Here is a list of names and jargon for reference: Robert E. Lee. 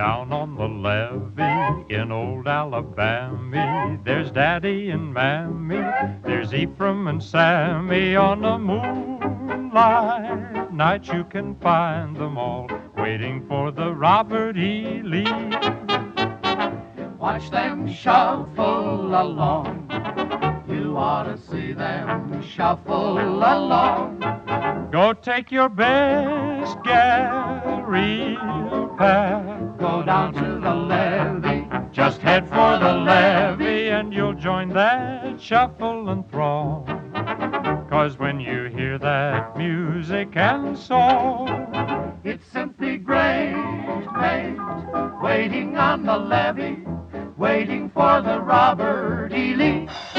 down on the levee in old Alabama. There's Daddy and Mammy, there's Ephraim and Sammy. On a moonlight night you can find them all waiting for the Robert E. Lee. Watch them shuffle along. You ought to see them shuffle along. Go take your best Gary pack. Go down to the levee. Just head for the levee and you'll join that shuffle and throng. 'Cause when you hear that music and song, it's simply great, mate, waiting on the levee, waiting for the Robert E. Lee.